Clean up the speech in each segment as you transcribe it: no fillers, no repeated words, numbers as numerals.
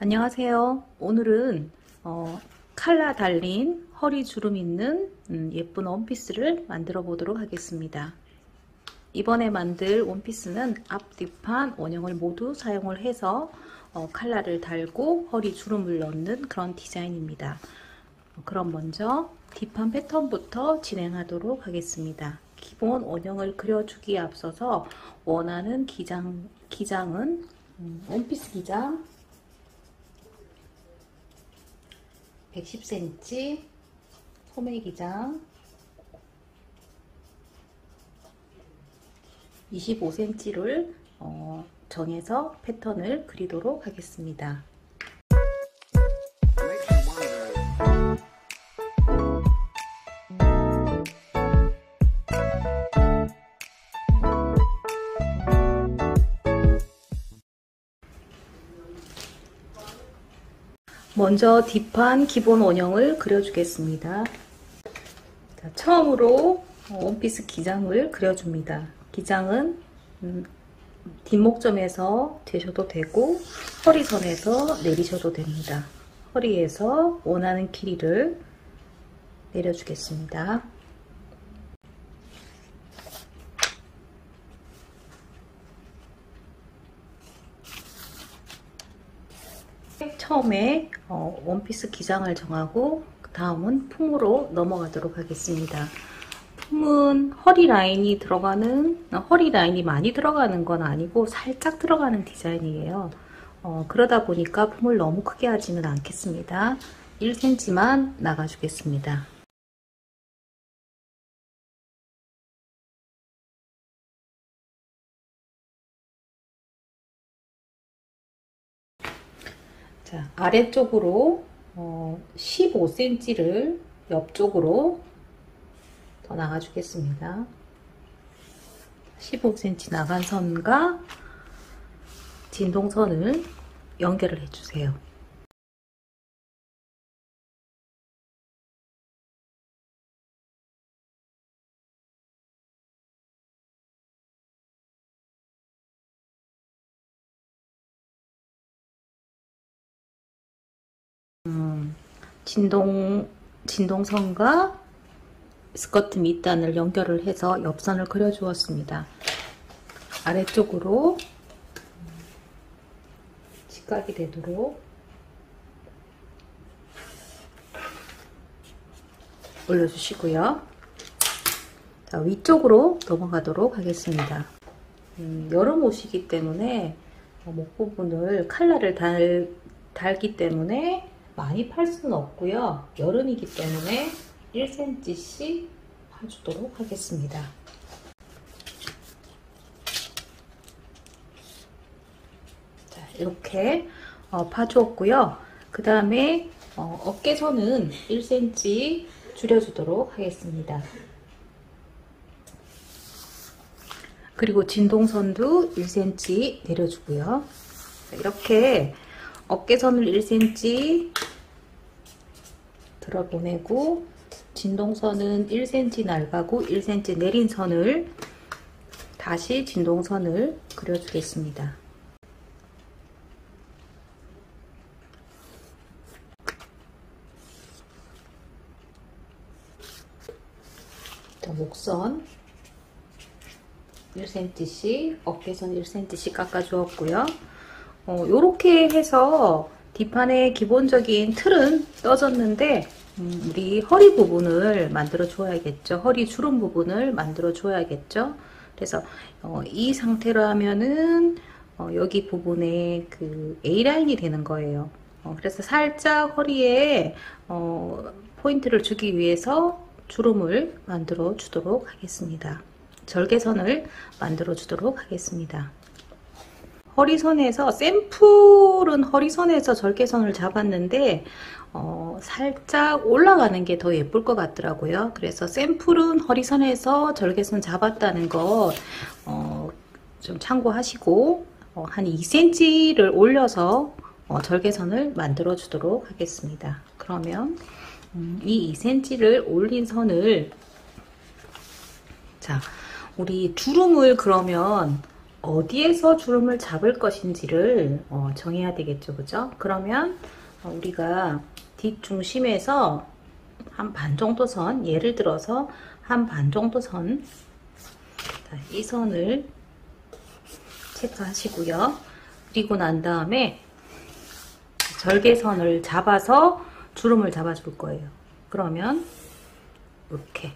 안녕하세요. 오늘은 칼라 달린 허리 주름 있는 예쁜 원피스를 만들어 보도록 하겠습니다. 이번에 만들 원피스는 앞, 뒷판 원형을 모두 사용을 해서 칼라를 달고 허리 주름을 넣는 그런 디자인입니다. 그럼 먼저 뒷판 패턴부터 진행하도록 하겠습니다. 기본 원형을 그려주기에 앞서서 원하는 기장은 원피스 기장 110cm, 소매 기장 25cm를 정해서 패턴을 그리도록 하겠습니다. 먼저 뒷판 기본 원형을 그려주겠습니다. 자, 처음으로 원피스 기장을 그려줍니다. 기장은 뒷목점에서 재셔도 되고 허리선에서 내리셔도 됩니다. 허리에서 원하는 길이를 내려주겠습니다. 처음에 원피스 기장을 정하고 그 다음은 품으로 넘어가도록 하겠습니다. 품은 허리 라인이 많이 들어가는 건 아니고 살짝 들어가는 디자인이에요. 그러다 보니까 품을 너무 크게 하지는 않겠습니다. 1cm만 나가주겠습니다. 자, 아래쪽으로 15cm를 옆쪽으로 더 나가주겠습니다. 15cm 나간 선과 진동선을 연결을 해주세요. 진동선과 스커트 밑단을 연결을 해서 옆선을 그려 주었습니다. 아래쪽으로 직각이 되도록 올려 주시고요. 자, 위쪽으로 넘어가도록 하겠습니다. 여름 옷이기 때문에 목 부분을 칼라를 달기 때문에 많이 팔 수는 없고요. 여름이기 때문에 1cm씩 파주도록 하겠습니다. 자, 이렇게 파주었고요. 그 다음에 어깨선은 1cm 줄여주도록 하겠습니다. 그리고 진동선도 1cm 내려주고요. 자, 이렇게 어깨선을 1cm 들어보내고 진동선은 1cm 날가고 1cm 내린 선을 다시 진동선을 그려주겠습니다. 목선 1cm씩 어깨선 1cm씩 깎아주었고요. 요렇게 해서 뒷판의 기본적인 틀은 떠졌는데 우리 허리 부분을 만들어 줘야겠죠. 허리 주름 부분을 만들어 줘야겠죠. 그래서 이 상태로 하면은 여기 부분에 그 A라인이 되는 거예요. 그래서 살짝 허리에 포인트를 주기 위해서 주름을 만들어 주도록 하겠습니다. 절개선을 만들어 주도록 하겠습니다. 허리선에서 샘플은 허리선에서 절개선을 잡았는데 살짝 올라가는 게 더 예쁠 것 같더라고요. 그래서 샘플은 허리선에서 절개선 잡았다는 거 좀 참고하시고 한 2cm를 올려서 절개선을 만들어 주도록 하겠습니다. 그러면 이 2cm를 올린 선을 자, 우리 주름을 그러면 어디에서 주름을 잡을 것인지를 정해야 되겠죠. 그죠? 그러면 우리가 뒷중심에서 한 반 정도 선, 예를 들어서 한 반 정도 선, 이 선을 체크하시고요. 그리고 난 다음에 절개선을 잡아서 주름을 잡아줄 거예요. 그러면 이렇게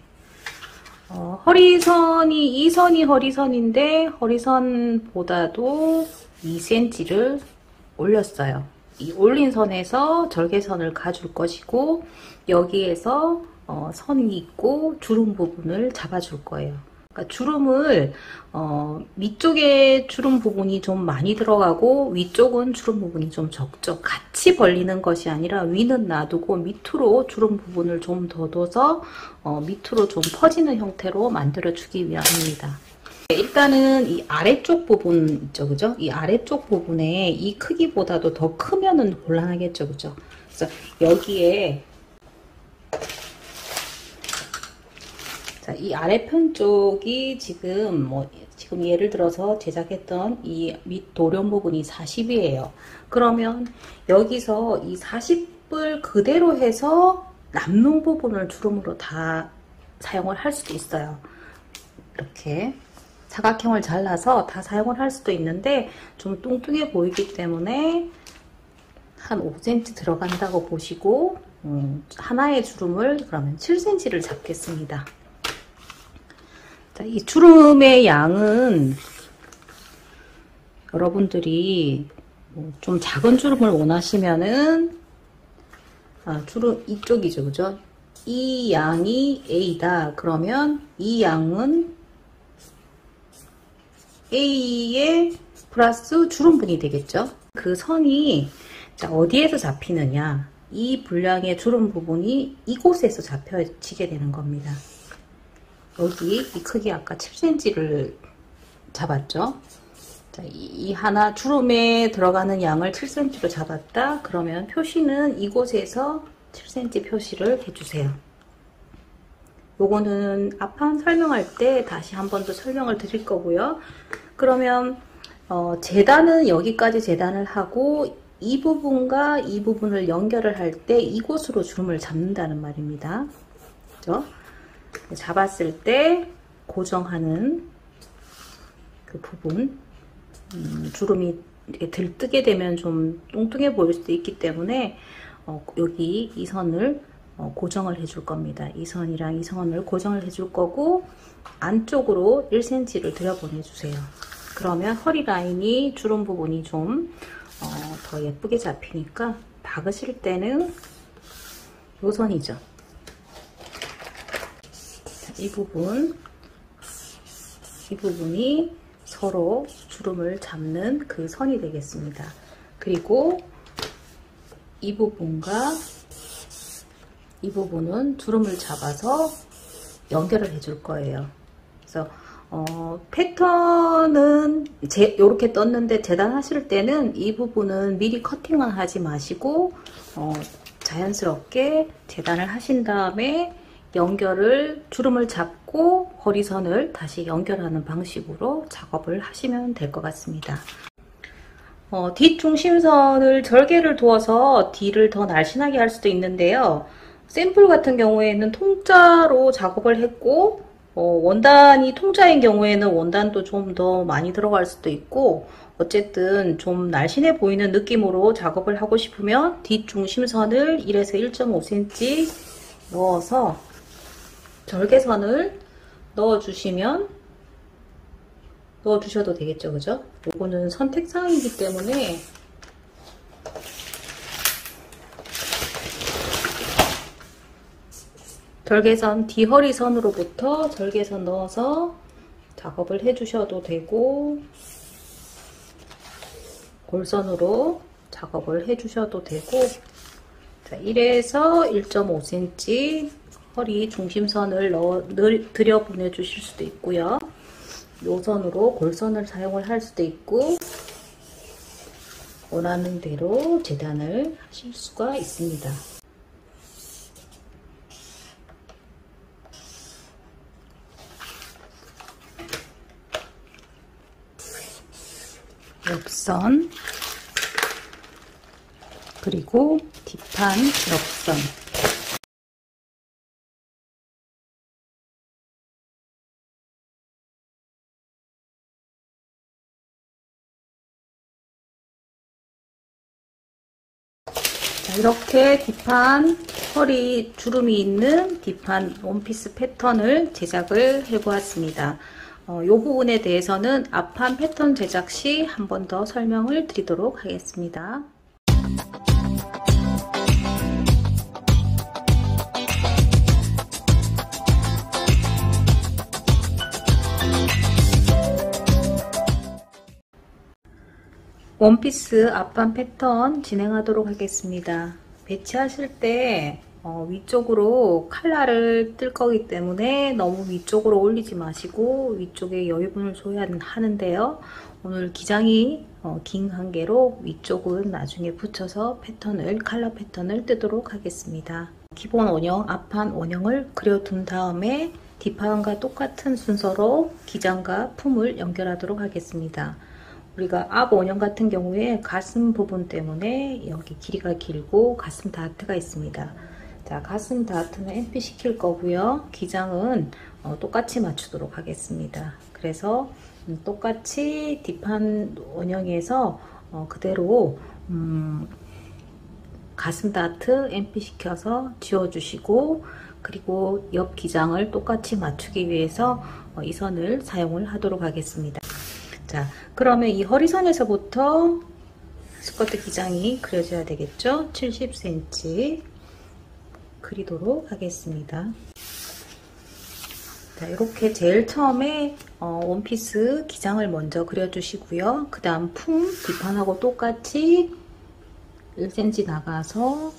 허리선이, 이 선이 허리선인데 허리선보다도 2cm를 올렸어요. 이 올린 선에서 절개선을 가줄 것이고, 여기에서 선이 있고 주름 부분을 잡아줄 거예요. 그러니까 주름을 밑쪽에 주름 부분이 좀 많이 들어가고 위쪽은 주름 부분이 좀 적죠. 같이 벌리는 것이 아니라 위는 놔두고 밑으로 주름 부분을 좀 더 둬서 밑으로 좀 퍼지는 형태로 만들어 주기 위함입니다. 일단은 이 아래쪽 부분 있죠, 그죠? 이 아래쪽 부분에 이 크기보다도 더 크면은 곤란하겠죠, 그죠? 그래서 여기에 자, 이 아래편 쪽이 지금 지금 예를 들어서 제작했던 이 밑 도련 부분이 40이에요. 그러면 여기서 이 40을 그대로 해서 남는 부분을 주름으로 다 사용을 할 수도 있어요. 이렇게 사각형을 잘라서 다 사용을 할 수도 있는데, 좀 뚱뚱해 보이기 때문에 한 5cm 들어간다고 보시고, 하나의 주름을 그러면 7cm를 잡겠습니다. 자, 이 주름의 양은 여러분들이 좀 작은 주름을 원하시면은, 주름 이쪽이죠, 그죠? 이 양이 A다. 그러면 이 양은 A에 플러스 주름분이 되겠죠. 그 선이 자, 어디에서 잡히느냐, 이 분량의 주름 부분이 이곳에서 잡혀지게 되는 겁니다. 여기 이 크기 아까 7cm를 잡았죠. 자, 이 하나 주름에 들어가는 양을 7cm로 잡았다. 그러면 표시는 이곳에서 7cm 표시를 해주세요. 요거는 앞판 설명할 때 다시 한 번 더 설명을 드릴 거고요. 그러면 재단은 여기까지 재단을 하고, 이 부분과 이 부분을 연결을 할 때 이곳으로 주름을 잡는다는 말입니다. 그죠? 잡았을 때 고정하는 그 부분, 주름이 이렇게 들뜨게 되면 좀 뚱뚱해 보일 수도 있기 때문에 여기 이 선을 고정을 해줄 겁니다. 이 선이랑 이 선을 고정을 해줄 거고, 안쪽으로 1cm를 들여보내주세요. 그러면 허리 라인이, 주름 부분이 좀 더 예쁘게 잡히니까, 박으실 때는 요 선이죠. 이 부분, 이 부분이 서로 주름을 잡는 그 선이 되겠습니다. 그리고 이 부분과 이 부분은 주름을 잡아서 연결을 해줄 거예요. 그래서 패턴은 이렇게 떴는데, 재단하실 때는 이 부분은 미리 커팅은 하지 마시고 자연스럽게 재단을 하신 다음에 연결을, 주름을 잡고 허리선을 다시 연결하는 방식으로 작업을 하시면 될 것 같습니다. 뒷중심선을 절개를 두어서 뒤를 더 날씬하게 할 수도 있는데요. 샘플 같은 경우에는 통짜로 작업을 했고, 원단이 통짜인 경우에는 원단도 좀 더 많이 들어갈 수도 있고, 어쨌든 좀 날씬해 보이는 느낌으로 작업을 하고 싶으면 뒷중심선을 1에서 1.5cm 넣어서 절개선을 넣어주셔도 되겠죠, 그죠? 요거는 선택사항이기 때문에 절개선, 뒤허리선으로부터 절개선 넣어서 작업을 해주셔도 되고, 골선으로 작업을 해주셔도 되고, 자, 1에서 1.5cm 허리 중심선을 들여 보내주실 수도 있고요. 요선으로 골선을 사용을 할 수도 있고, 원하는 대로 재단을 하실 수가 있습니다. 옆선, 그리고 뒷판 옆선. 자, 이렇게 뒷판 허리 주름이 있는 뒷판 원피스 패턴을 제작을 해보았습니다. 이 부분에 대해서는 앞판 패턴 제작 시 한 번 더 설명을 드리도록 하겠습니다. 원피스 앞판 패턴 진행하도록 하겠습니다. 배치하실 때 위쪽으로 칼라를 뜰 거기 때문에 너무 위쪽으로 올리지 마시고 위쪽에 여유분을 소유하는데요. 오늘 기장이 긴 관계로 위쪽은 나중에 붙여서 패턴을, 칼라 패턴을 뜨도록 하겠습니다. 기본 원형, 앞판 원형을 그려둔 다음에 뒷판과 똑같은 순서로 기장과 품을 연결하도록 하겠습니다. 우리가 앞 원형 같은 경우에 가슴 부분 때문에 여기 길이가 길고 가슴 다트가 있습니다. 자, 가슴 다트는 MP 시킬 거고요. 기장은 똑같이 맞추도록 하겠습니다. 그래서 똑같이 뒷판 원형에서 그대로 가슴 다트 MP 시켜서 지워주시고, 그리고 옆 기장을 똑같이 맞추기 위해서 이 선을 사용을 하도록 하겠습니다. 자, 그러면 이 허리선에서부터 스커트 기장이 그려져야 되겠죠? 70cm 그리도록 하겠습니다. 자, 이렇게 제일 처음에 원피스 기장을 먼저 그려주시고요. 그 다음 품 뒷판하고 똑같이 1cm 나가서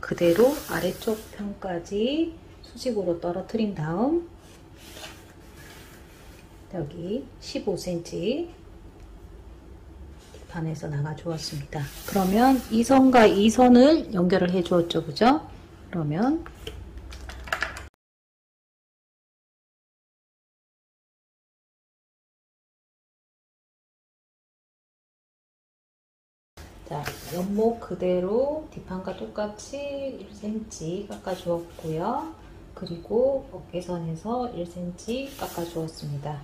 그대로 아래쪽 편까지 수직으로 떨어뜨린 다음 여기 15cm 뒷판에서 나가 주었습니다. 그러면 이 선과 이 선을 연결을 해 주었죠, 그죠? 그러면 자, 옆목 그대로 뒷판과 똑같이 1cm 깎아 주었고요. 그리고 어깨선에서 1cm 깎아 주었습니다.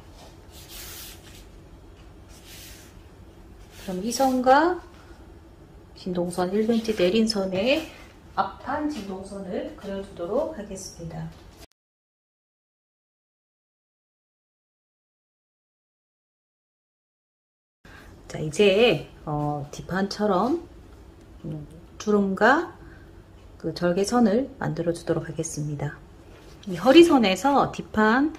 그럼 이 선과 진동선 1cm 내린 선에 앞판 진동선을 그려주도록 하겠습니다. 자, 이제 뒷판처럼 주름과 그 절개선을 만들어 주도록 하겠습니다. 이 허리선에서 뒷판,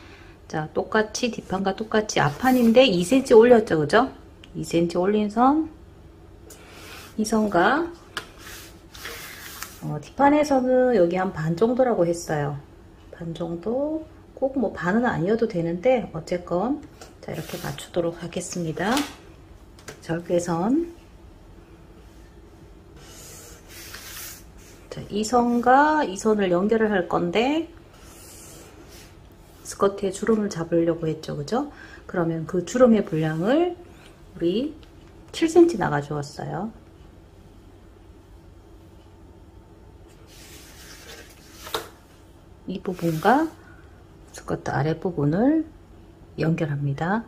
자, 똑같이 뒷판과 똑같이 앞판인데 2cm 올렸죠, 그죠? 2cm 올린 선, 이 선과 뒷판에서는 여기 한 반 정도라고 했어요. 반 정도, 꼭 뭐 반은 아니어도 되는데 어쨌건 자, 이렇게 맞추도록 하겠습니다. 절개선, 자, 이 선과 이 선을 연결을 할 건데 스커트에 주름을 잡으려고 했죠, 그죠? 그러면 그 주름의 분량을 우리 7cm 나가 주었어요. 이 부분과 스커트 아랫부분을 연결합니다.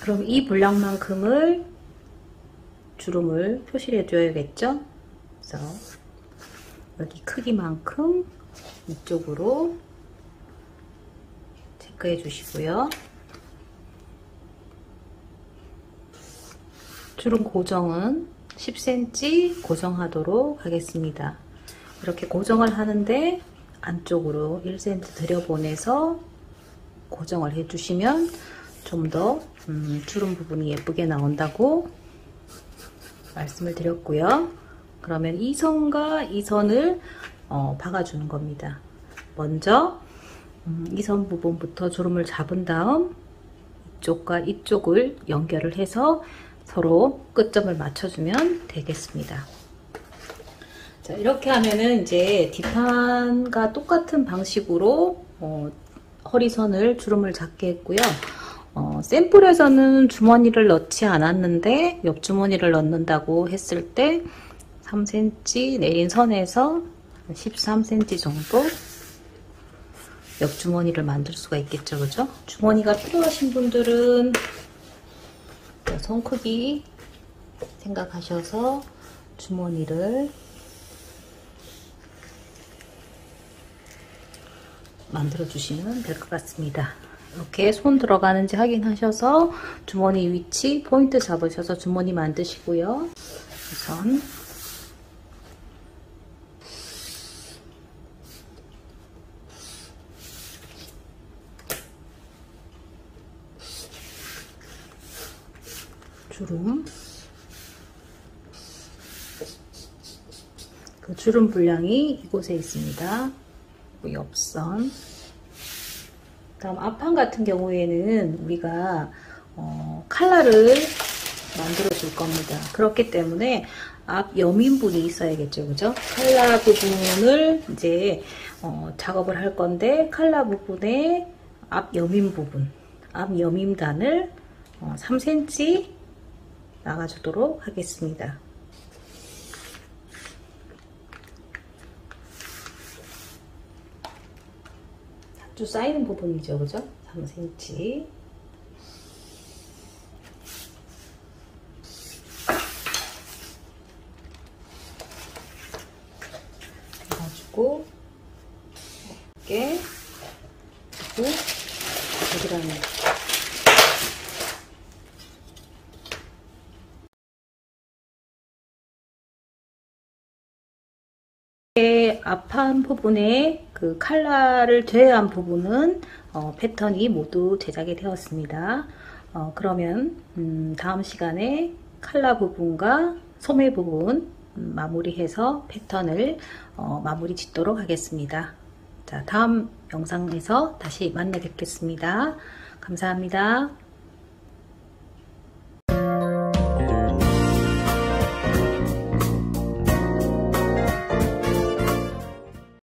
그럼 이 분량만큼을 주름을 표시를 해줘야겠죠? 그래서 여기 크기만큼 이쪽으로 체크해 주시고요. 주름 고정은 10cm 고정하도록 하겠습니다. 이렇게 고정을 하는데 안쪽으로 1cm 들여보내서 고정을 해 주시면 좀 더 주름 부분이 예쁘게 나온다고 말씀을 드렸고요. 그러면 이 선과 이 선을 박아주는 겁니다. 먼저 이 선 부분부터 주름을 잡은 다음 이쪽과 이쪽을 연결을 해서 서로 끝점을 맞춰주면 되겠습니다. 자, 이렇게 하면은 이제 뒷판과 똑같은 방식으로 허리선을 주름을 잡게 했고요. 샘플에서는 주머니를 넣지 않았는데 옆주머니를 넣는다고 했을 때 3cm 내린 선에서 13cm 정도 옆주머니를 만들 수가 있겠죠. 그죠? 주머니가 필요하신 분들은 손 크기 생각하셔서 주머니를 만들어 주시면 될 것 같습니다. 이렇게 손 들어가는지 확인하셔서 주머니 위치 포인트 잡으셔서 주머니 만드시고요. 우선 주름, 그 주름 분량이 이곳에 있습니다. 옆선, 다음 앞판 같은 경우에는 우리가 칼날을 만들어 줄 겁니다. 그렇기 때문에 앞 여민분이 있어야겠죠. 그죠? 칼라 부분을 이제 작업을 할 건데 칼라 부분의 앞 여민 부분, 앞 여민단을 3cm 나가주도록 하겠습니다. 쭉 쌓이는 부분이죠. 그죠? 3cm. 해가지고, 이렇게, 그리고, 부드럽게. 앞판 부분의 그 칼라를 제외한 부분은 패턴이 모두 제작이 되었습니다. 그러면 다음 시간에 칼라 부분과 소매 부분 마무리해서 패턴을 마무리 짓도록 하겠습니다. 자, 다음 영상에서 다시 만나 뵙겠습니다. 감사합니다.